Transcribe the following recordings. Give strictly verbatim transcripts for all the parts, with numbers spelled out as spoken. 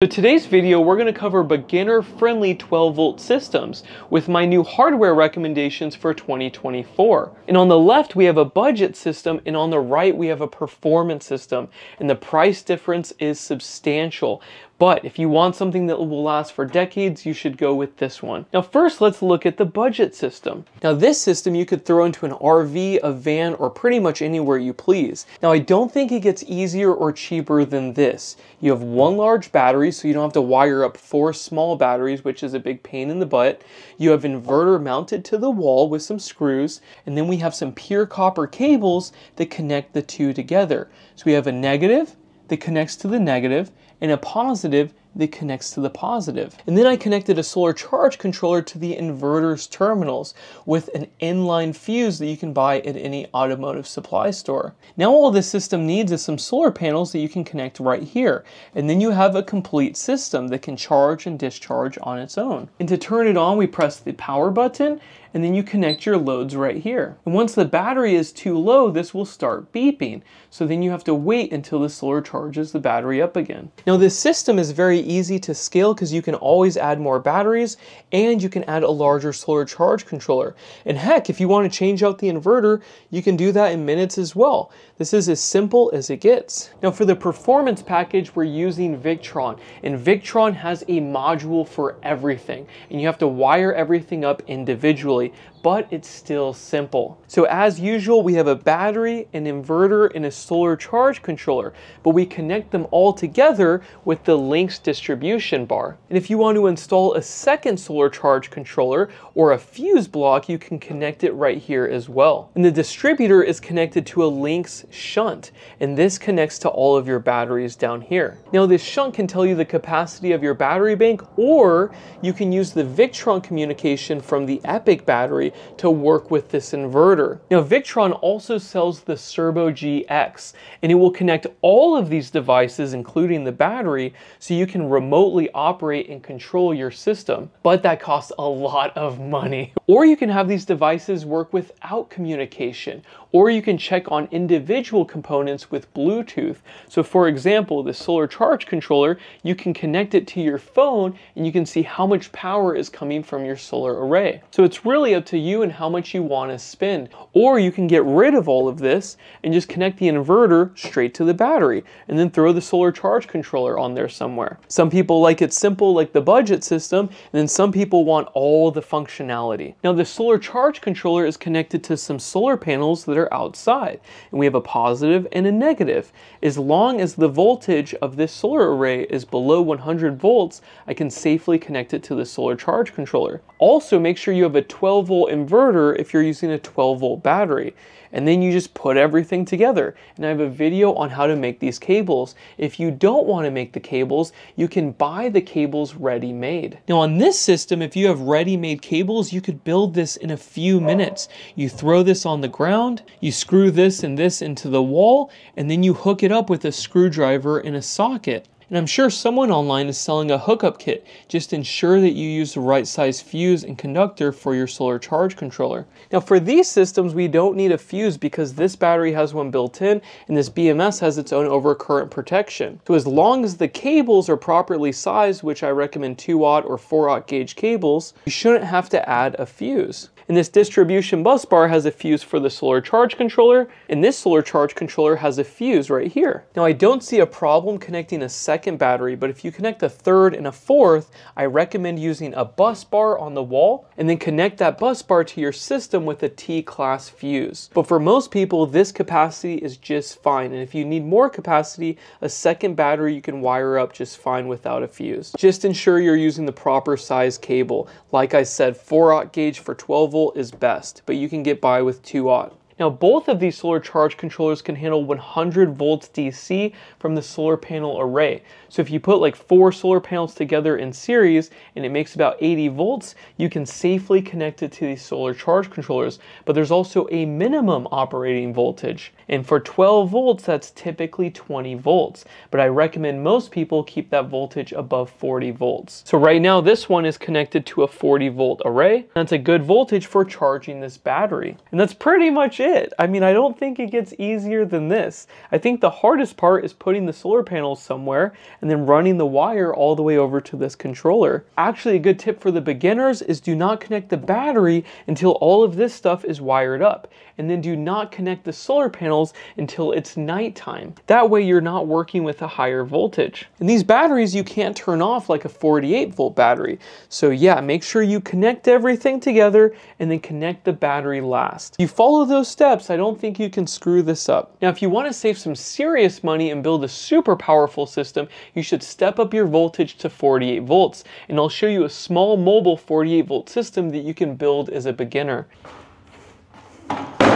So today's video, we're going to cover beginner-friendly twelve volt systems with my new hardware recommendations for twenty twenty-four. And on the left, we have a budget system, and on the right, we have a performance system. And the price difference is substantial. But if you want something that will last for decades, you should go with this one. Now first, let's look at the budget system. Now this system you could throw into an R V, a van, or pretty much anywhere you please. Now I don't think it gets easier or cheaper than this. You have one large battery, so you don't have to wire up four small batteries, which is a big pain in the butt. You have inverter mounted to the wall with some screws, and then we have some pure copper cables that connect the two together. So we have a negative that connects to the negative, and a positive that connects to the positive. And then I connected a solar charge controller to the inverter's terminals with an inline fuse that you can buy at any automotive supply store. Now all this system needs is some solar panels that you can connect right here. And then you have a complete system that can charge and discharge on its own. And to turn it on, we press the power button, and then you connect your loads right here. And once the battery is too low, this will start beeping. So then you have to wait until the solar charges the battery up again. Now this system is very easy to scale because you can always add more batteries, and you can add a larger solar charge controller. And heck, if you want to change out the inverter, you can do that in minutes as well. This is as simple as it gets. Now for the performance package, we're using Victron, and Victron has a module for everything, and you have to wire everything up individually, but it's still simple. So as usual, we have a battery, an inverter, and a solar charge controller, but we connect them all together with the Lynx distribution bar. And if you want to install a second solar charge controller or a fuse block, you can connect it right here as well. And the distributor is connected to a Lynx shunt, and this connects to all of your batteries down here. Now this shunt can tell you the capacity of your battery bank, or you can use the Victron communication from the Epic battery to work with this inverter. Now Victron also sells the Cerbo G X, and it will connect all of these devices, including the battery, so you can remotely operate and control your system. But that costs a lot of money. Or you can have these devices work without communication, or you can check on individual components with Bluetooth. So for example, the solar charge controller, you can connect it to your phone and you can see how much power is coming from your solar array. So it's really Really up to you and how much you want to spend. Or you can get rid of all of this and just connect the inverter straight to the battery and then throw the solar charge controller on there somewhere. Some people like it simple, like the budget system, and then some people want all the functionality. Now the solar charge controller is connected to some solar panels that are outside, and we have a positive and a negative. As long as the voltage of this solar array is below one hundred volts, I can safely connect it to the solar charge controller. Also, make sure you have a twelve volt inverter if you're using a twelve volt battery, and then you just put everything together. And I have a video on how to make these cables. If you don't want to make the cables, you can buy the cables ready-made. Now on this system, if you have ready-made cables, you could build this in a few minutes. You throw this on the ground, you screw this and this into the wall, and then you hook it up with a screwdriver and a socket. And I'm sure someone online is selling a hookup kit. Just ensure that you use the right size fuse and conductor for your solar charge controller. Now for these systems, we don't need a fuse because this battery has one built in, and this B M S has its own overcurrent protection. So as long as the cables are properly sized, which I recommend two watt or four aught gauge cables, you shouldn't have to add a fuse. And this distribution bus bar has a fuse for the solar charge controller, and this solar charge controller has a fuse right here. Now I don't see a problem connecting a second Second battery, but if you connect a third and a fourth, I recommend using a bus bar on the wall and then connect that bus bar to your system with a T class fuse. But for most people, this capacity is just fine, and if you need more capacity, a second battery you can wire up just fine without a fuse. Just ensure you're using the proper size cable. Like I said, four aught gauge for twelve volt is best, but you can get by with two aught. Now both of these solar charge controllers can handle one hundred volts D C from the solar panel array. So if you put like four solar panels together in series and it makes about eighty volts, you can safely connect it to these solar charge controllers. But there's also a minimum operating voltage. And for twelve volts, that's typically twenty volts. But I recommend most people keep that voltage above forty volts. So right now this one is connected to a forty volt array. That's a good voltage for charging this battery. And that's pretty much it. it. I mean, I don't think it gets easier than this. I think the hardest part is putting the solar panels somewhere and then running the wire all the way over to this controller. Actually, a good tip for the beginners is do not connect the battery until all of this stuff is wired up, and then do not connect the solar panels until it's nighttime. That way you're not working with a higher voltage. And these batteries you can't turn off like a forty-eight volt battery. So yeah, make sure you connect everything together and then connect the battery last. You follow those steps, I don't think you can screw this up. Now, if you want to save some serious money and build a super powerful system, you should step up your voltage to forty-eight volts. And I'll show you a small mobile forty-eight volt system that you can build as a beginner.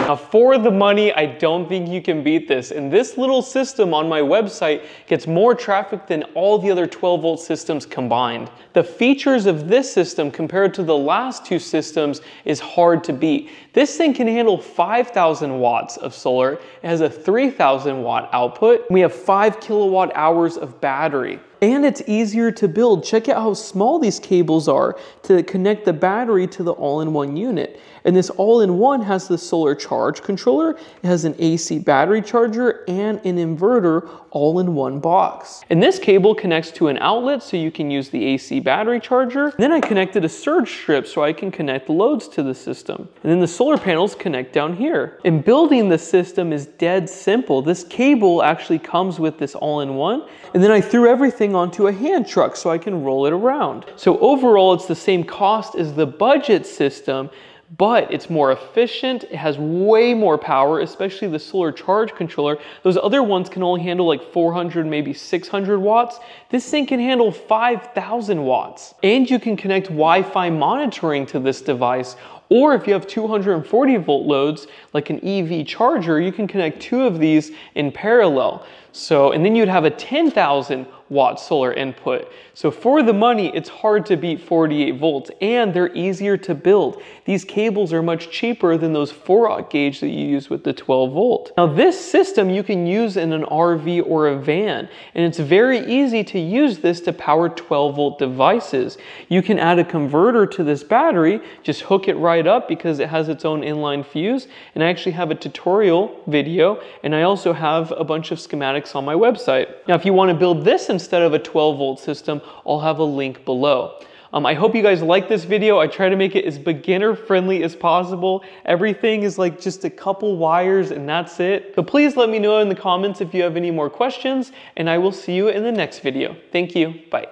Now, for the money, I don't think you can beat this. And this little system on my website gets more traffic than all the other twelve volt systems combined. The features of this system compared to the last two systems is hard to beat. This thing can handle five thousand watts of solar. It has a three thousand watt output. We have five kilowatt hours of battery. And it's easier to build. Check out how small these cables are to connect the battery to the all-in-one unit. And this all-in-one has the solar charge controller, it has an A C battery charger, and an inverter all in one box. And this cable connects to an outlet so you can use the A C battery charger. And then I connected a surge strip so I can connect loads to the system. And then the solar panels connect down here. And building the system is dead simple. This cable actually comes with this all-in-one. And then I threw everything onto a hand truck so I can roll it around. So overall, it's the same cost as the budget system, but it's more efficient. It has way more power, especially the solar charge controller. Those other ones can only handle like four hundred, maybe six hundred watts. This thing can handle five thousand watts. And you can connect Wi-Fi monitoring to this device, or if you have two hundred forty volt loads, like an E V charger, you can connect two of these in parallel. So, and then you'd have a ten thousand watt solar input. So for the money, it's hard to beat forty-eight volts, and they're easier to build. These cables are much cheaper than those four aught gauge that you use with the twelve volt. Now this system you can use in an R V or a van, and it's very easy to use this to power twelve volt devices. You can add a converter to this battery, just hook it right up because it has its own inline fuse, and I actually have a tutorial video, and I also have a bunch of schematics on my website. Now if you want to build this in instead of a twelve volt system, I'll have a link below. Um, I hope you guys like this video. I try to make it as beginner friendly as possible. Everything is like just a couple wires and that's it. So please let me know in the comments if you have any more questions, and I will see you in the next video. Thank you, bye.